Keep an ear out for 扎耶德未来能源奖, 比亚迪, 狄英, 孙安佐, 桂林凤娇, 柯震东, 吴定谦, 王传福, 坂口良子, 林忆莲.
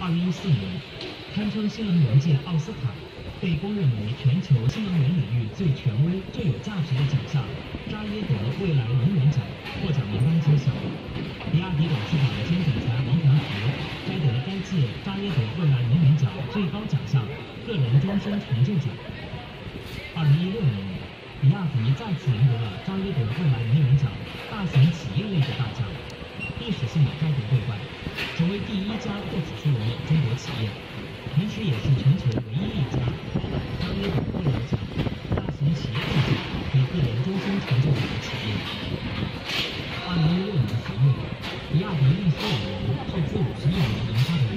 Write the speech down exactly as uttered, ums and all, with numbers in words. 二零一四年，堪称新能源界奥斯卡，被公认为全球新能源领域最权威、最有价值的奖项——扎耶德未来能源奖，获奖名单揭晓。比亚迪董事长兼总裁王传福摘得该届扎耶德未来能源奖最高奖项——个人终身成就奖。二零一六年。 比亚迪再次赢得了扎耶德未来能源奖大型企业类的大奖，历史性摘得桂冠，成为第一家获此殊荣的中国企业，同时也是全球唯一一家扎耶德未来奖、大型企业类奖和个人终身成就奖的企业。二零一六年十月，比亚迪历时五年，斥资五十亿元研发的。